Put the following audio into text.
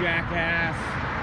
jackass.